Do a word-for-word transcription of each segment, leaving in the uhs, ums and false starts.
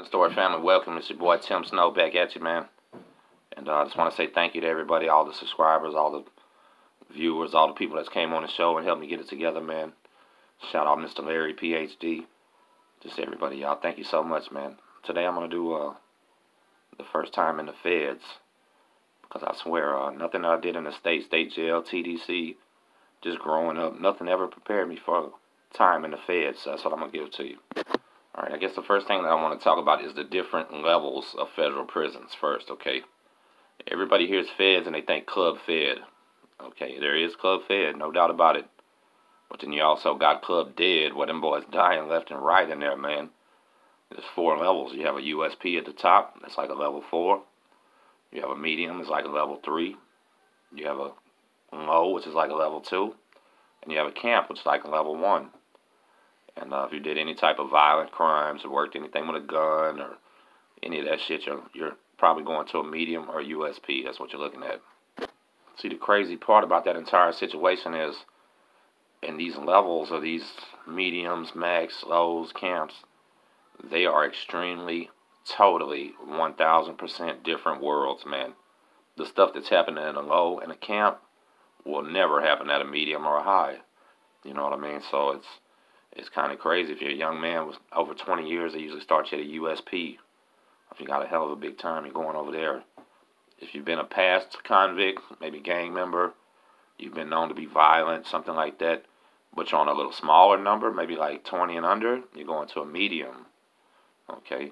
Second Story family, welcome. It's your boy Tim Snow back at you, man. And uh, I just want to say thank you to everybody, all the subscribers, all the viewers, all the people that came on the show and helped me get it together, man. Shout out Mister Larry, P H D. Just everybody, y'all. Thank you so much, man. Today I'm going to do uh, the first time in the feds. Because I swear, uh, nothing I did in the state, state jail, T D C, just growing up, nothing ever prepared me for time in the feds. So that's what I'm going to give to you. All right, I guess the first thing that I want to talk about is the different levels of federal prisons first, okay? Everybody hears feds and they think club fed. Okay, there is club fed, no doubt about it. But then you also got club dead, where them boys dying left and right in there, man. There's four levels. You have a U S P at the top, that's like a level four. You have a medium, it's like a level three. You have a low, which is like a level two. And you have a camp, which is like a level one. And uh, if you did any type of violent crimes or worked anything with a gun or any of that shit, you're, you're probably going to a medium or a U S P. That's what you're looking at. See, the crazy part about that entire situation is in these levels of these mediums, max, lows, camps, they are extremely, totally, one thousand percent different worlds, man. The stuff that's happening in a low and a camp will never happen at a medium or a high. You know what I mean? So it's It's kind of crazy. If you're a young man with over twenty years, they usually start you at a U S P. If you got a hell of a big time, you're going over there. If you've been a past convict, maybe gang member, you've been known to be violent, something like that, but you're on a little smaller number, maybe like twenty and under, you're going to a medium. Okay?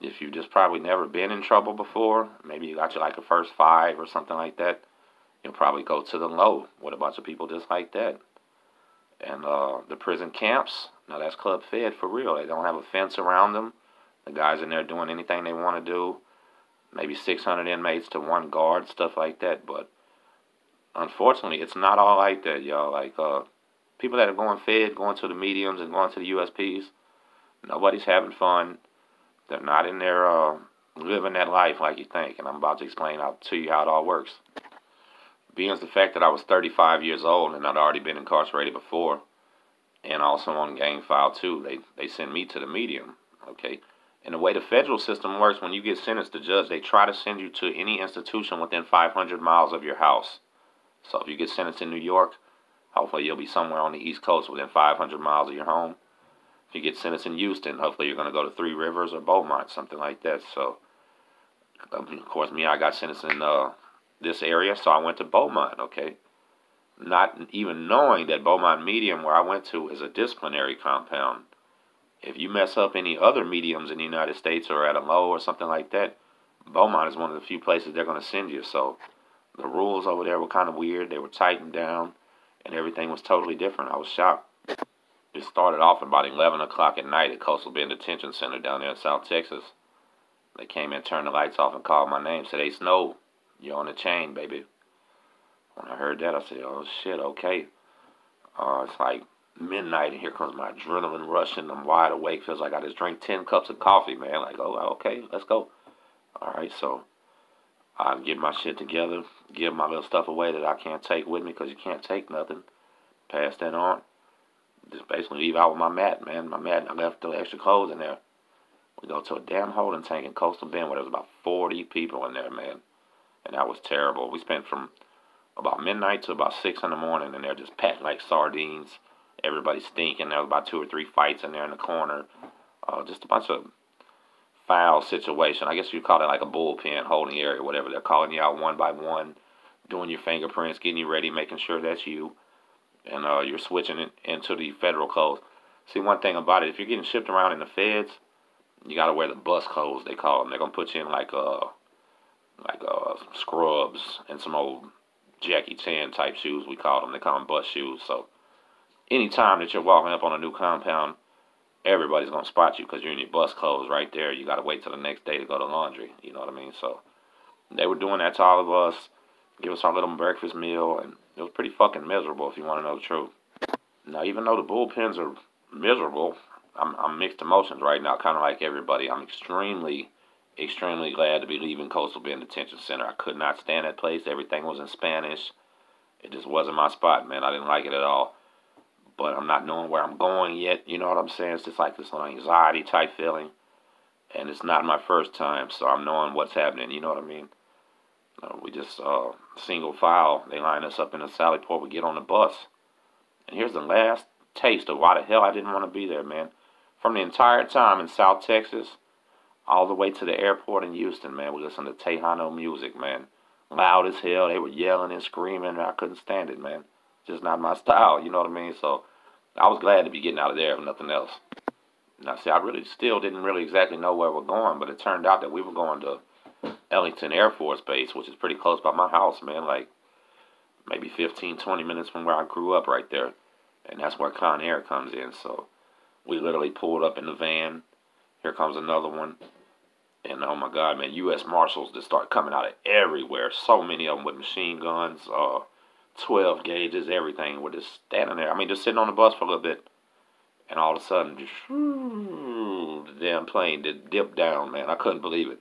If you've just probably never been in trouble before, maybe you got you like a first five or something like that, you'll probably go to the low with a bunch of people just like that. And uh, the prison camps, now that's club fed for real. They don't have a fence around them. The guys in there doing anything they want to do. Maybe six hundred inmates to one guard, stuff like that. But unfortunately, it's not all like that, y'all. Like uh, people that are going fed, going to the mediums and going to the U S Ps, nobody's having fun. They're not in there uh, living that life like you think. And I'm about to explain how, to you how it all works. Being the fact that I was thirty-five years old and I'd already been incarcerated before, and also on gang file too, they, they sent me to the medium, okay? And the way the federal system works, when you get sentenced to judge, they try to send you to any institution within five hundred miles of your house. So if you get sentenced in New York, hopefully you'll be somewhere on the East Coast within five hundred miles of your home. If you get sentenced in Houston, hopefully you're going to go to Three Rivers or Beaumont, something like that. So, of course, me, I got sentenced in uh, this area, so I went to Beaumont, okay? Not even knowing that Beaumont Medium, where I went to, is a disciplinary compound. If you mess up any other mediums in the United States or at a low or something like that, Beaumont is one of the few places they're going to send you. So the rules over there were kind of weird. They were tightened down, and everything was totally different. I was shocked. It started off about eleven o'clock at night at Coastal Bend Detention Center down there in South Texas. They came in, turned the lights off, and called my name. Said, "Hey, Snow, you're on the chain, baby." When I heard that, I said, "Oh, shit, okay." Uh, it's like midnight, and here comes my adrenaline rushing. I'm wide awake. Feels like I just drank ten cups of coffee, man. Like, oh, okay, let's go. All right, so I get my shit together, give my little stuff away that I can't take with me because you can't take nothing. Pass that on. Just basically leave out with my mat, man. My mat, I left the extra clothes in there. We go to a damn holding tank in Coastal Bend where there was about forty people in there, man. And that was terrible. We spent from about midnight to about six in the morning, and they're just packed like sardines. Everybody stinking. There was about two or three fights in there in the corner. Uh, just a bunch of foul situation. I guess you call it like a bullpen holding area, whatever. They're calling you out one by one, doing your fingerprints, getting you ready, making sure that's you, and uh, you're switching it into the federal clothes. See, one thing about it, if you're getting shipped around in the feds, you got to wear the bus clothes, they call them. They're going to put you in like a... like uh, scrubs and some old Jackie Chan type shoes, we call them. They call them bus shoes. So anytime that you're walking up on a new compound, everybody's going to spot you because you're in your bus clothes right there. You got to wait till the next day to go to laundry. You know what I mean? So they were doing that to all of us, give us our little breakfast meal, and it was pretty fucking miserable if you want to know the truth. Now, even though the bullpens are miserable, I'm, I'm mixed emotions right now, kind of like everybody. I'm extremely... extremely glad to be leaving Coastal Bend Detention Center. I could not stand that place. Everything was in Spanish. It just wasn't my spot, man. I didn't like it at all. But I'm not knowing where I'm going yet. You know what I'm saying? It's just like this little anxiety type feeling. and it's not my first time, so I'm knowing what's happening, you know what I mean? Uh, we just, uh, single file, they line us up in a Sally Port, we get on the bus, and here's the last taste of why the hell I didn't want to be there, man. From the entire time in South Texas, all the way to the airport in Houston, man, we listened to Tejano music, man. Loud as hell, they were yelling and screaming, and I couldn't stand it, man. Just not my style, you know what I mean? So, I was glad to be getting out of there if nothing else. Now, see, I really still didn't really exactly know where we're going, but it turned out that we were going to Ellington Air Force Base, which is pretty close by my house, man, like maybe fifteen, twenty minutes from where I grew up right there. And that's where Con Air comes in, so we literally pulled up in the van. Here comes another one. And oh my God, man, U S Marshals just start coming out of everywhere. So many of them with machine guns, uh, twelve gauges, everything. We're just standing there. I mean, just sitting on the bus for a little bit. And all of a sudden, just, shoo, the damn plane did dip down, man. I couldn't believe it.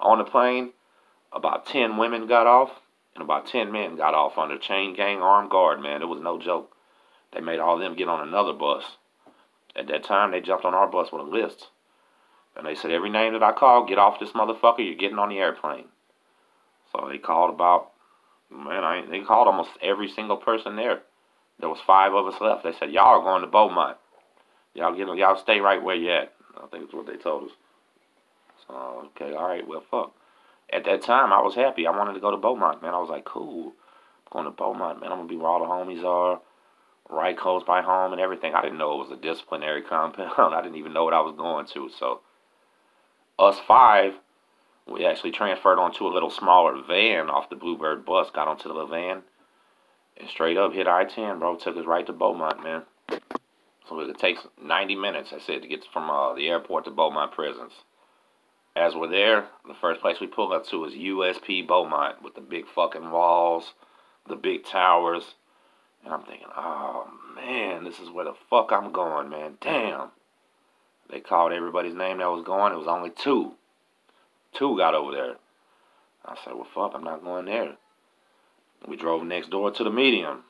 On the plane, about ten women got off, and about ten men got off under chain gang armed guard, man. It was no joke. They made all of them get on another bus. At that time, they jumped on our bus with a list. And they said, every name that I call, get off this motherfucker, you're getting on the airplane. So they called about, man, I ain't, they called almost every single person there. There was five of us left. They said, y'all are going to Beaumont. Y'all get, y'all stay right where you at. I think that's what they told us. So, okay, all right, well, fuck. At that time, I was happy. I wanted to go to Beaumont, man. I was like, cool. I'm going to Beaumont, man. I'm going to be where all the homies are. Right close by home and everything. I didn't know it was a disciplinary compound. I didn't even know what I was going to. So, us five, we actually transferred onto a little smaller van off the Bluebird bus. Got onto the little van and straight up hit I ten, bro. Took us right to Beaumont, man. So, it takes ninety minutes, I said, to get from uh, the airport to Beaumont Prisons. As we're there, the first place we pull up to is U S P Beaumont with the big fucking walls, the big towers. And I'm thinking, oh, man, this is where the fuck I'm going, man. Damn. They called everybody's name that was going. It was only two. Two got over there. I said, well, fuck, I'm not going there. We drove next door to the medium.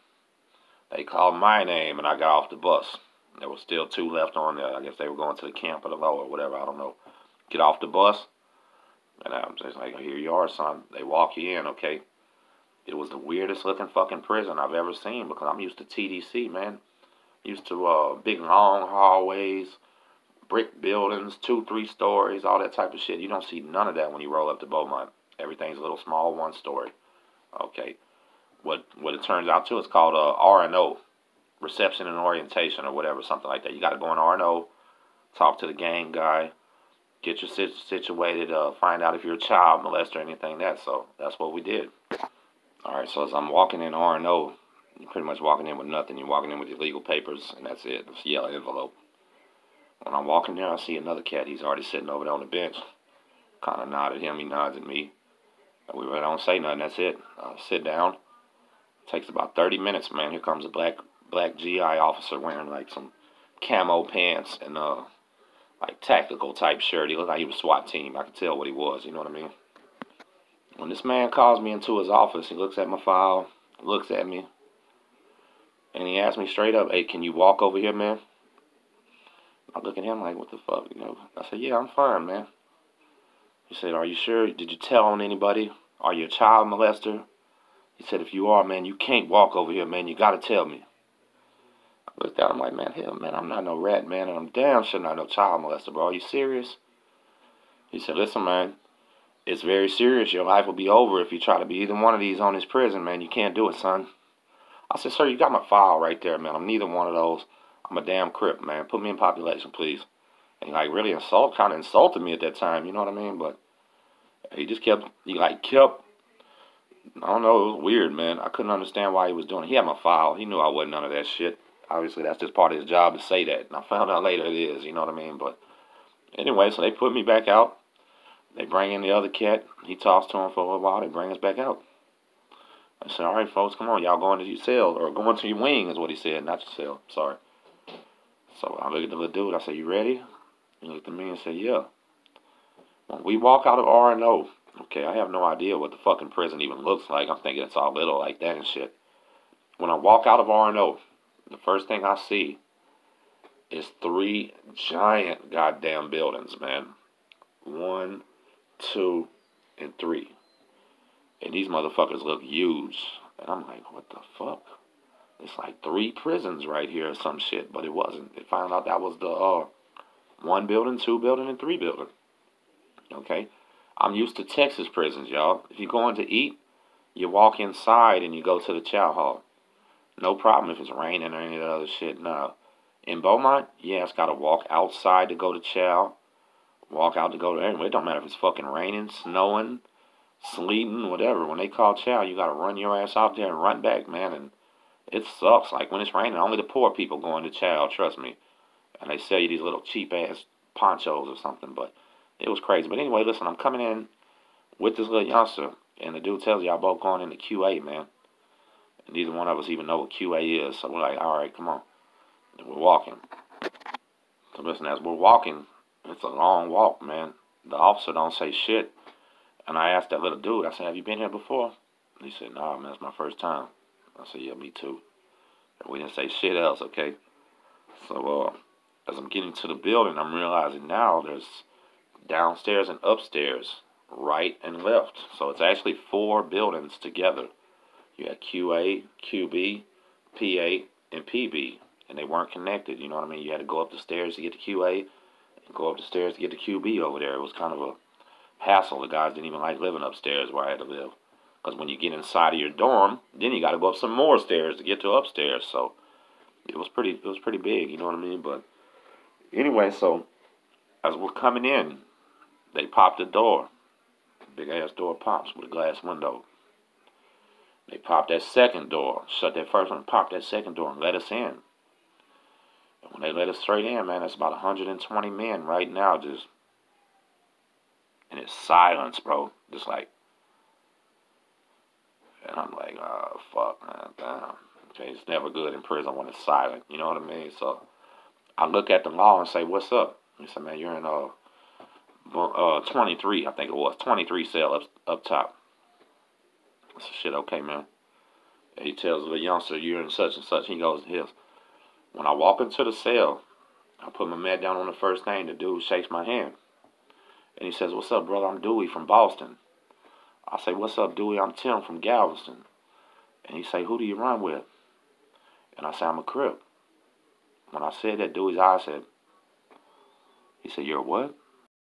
They called my name, and I got off the bus. There was still two left on there. I guess they were going to the camp or the lower or whatever. I don't know. Get off the bus. And I'm just like, here you are, son. They walk you in, okay? It was the weirdest looking fucking prison I've ever seen because I'm used to T D C, man. Used to uh, big long hallways, brick buildings, two, three stories, all that type of shit. You don't see none of that when you roll up to Beaumont. Everything's a little small, one story. Okay. What what it turns out to is called uh, R and O, reception and orientation or whatever, something like that. You got to go in R and O, talk to the gang guy, get you sit situated, uh, find out if you're a child molester or anything like that. So that's what we did. Alright, so as I'm walking in R and O, you're pretty much walking in with nothing. You're walking in with your legal papers, and that's it. It's a yellow envelope. When I'm walking there, I see another cat. He's already sitting over there on the bench. Kind of nod at him. He nods at me. We really don't say nothing. That's it. I sit down. It takes about thirty minutes, man. Here comes a black black G I officer wearing, like, some camo pants and, uh, like, tactical-type shirt. He looked like he was SWAT team. I could tell what he was. You know what I mean? When this man calls me into his office, he looks at my file, looks at me, and he asks me straight up, hey, can you walk over here, man? I look at him like, what the fuck, you know? I said, yeah, I'm fine, man. He said, are you sure? Did you tell on anybody? Are you a child molester? He said, if you are, man, you can't walk over here, man. You got to tell me. I looked at him like, man, hell, man, I'm not no rat, man, and I'm damn sure not no child molester, bro. Are you serious? He said, listen, man. It's very serious. Your life will be over if you try to be either one of these on this prison, man. You can't do it, son. I said, sir, you got my file right there, man. I'm neither one of those. I'm a damn crip, man. Put me in population, please. And he, like, really insult, kind of insulted me at that time, you know what I mean? But he just kept, he, like, kept, I don't know, it was weird, man. I couldn't understand why he was doing it. He had my file. He knew I wasn't none of that shit. Obviously, that's just part of his job to say that. And I found out later it is, you know what I mean? But anyway, so they put me back out. They bring in the other cat. He talks to him for a little while. They bring us back out. I said, all right, folks, come on. Y'all going to your cell or going to your wing is what he said, not your cell. Sorry. So I look at the little dude. I said, you ready? He looked at me and said, yeah. When we walk out of R and O, okay, I have no idea what the fucking prison even looks like. I'm thinking it's all little like that and shit. When I walk out of R and O, the first thing I see is three giant goddamn buildings, man. one, two, and three. And these motherfuckers look huge. And I'm like, what the fuck? It's like three prisons right here or some shit. But it wasn't. They found out that was the uh, one building, two building, and three building. Okay? I'm used to Texas prisons, y'all. If you're going to eat, you walk inside and you go to the chow hall. No problem if it's raining or any of that other shit. No. In Beaumont, yeah, it's got to walk outside to go to chow. Walk out to go to anywhere. It don't matter if it's fucking raining, snowing, sleeting, whatever. When they call chow, you got to run your ass out there and run back, man. And it sucks. Like, when it's raining, only the poor people go into chow, trust me. And they sell you these little cheap-ass ponchos or something. But it was crazy. But anyway, listen, I'm coming in with this little youngster. And the dude tells you y'all both going into Q A, man. And neither one of us even know what Q A is. So we're like, all right, come on. And we're walking. So listen, as we're walking, it's a long walk, man. The officer don't say shit. And I asked that little dude, I said, have you been here before? And he said, nah, man, it's my first time. I said, yeah, me too. And we didn't say shit else, okay? So uh, as I'm getting to the building, I'm realizing now there's downstairs and upstairs, right and left. So it's actually four buildings together. You had Q A, Q B, P A, and P B. And they weren't connected, you know what I mean? You had to go up the stairs to get to Q A, and go up the stairs to get to Q B over there. It was kind of a hassle. The guys didn't even like living upstairs where I had to live. Because when you get inside of your dorm, then you got to go up some more stairs to get to upstairs. So it was pretty it was pretty big, you know what I mean? But anyway, so as we're coming in, they popped the door. Big-ass door pops with a glass window. They popped that second door, shut that first one, popped that second door, and let us in. And when they let us straight in, man, that's about one hundred twenty men right now just... And it's silence, bro. Just like... And I'm like, oh, fuck, man, damn. Okay, it's never good in prison when it's silent. You know what I mean? So I look at the law and say, what's up? He said, man, you're in uh, uh, twenty-three, I think it was. twenty-three cell up, up top. I said, shit, okay, man. And he tells the youngster, you're in such and such. He goes to his. When I walk into the cell, I put my mat down on the first thing. The dude shakes my hand. And he says, what's up, brother? I'm Dewey from Boston. I say, what's up, Dewey? I'm Tim from Galveston. And he say, who do you run with? And I say, I'm a Crip. When I said that, Dewey's eyes said, he said, you're a what?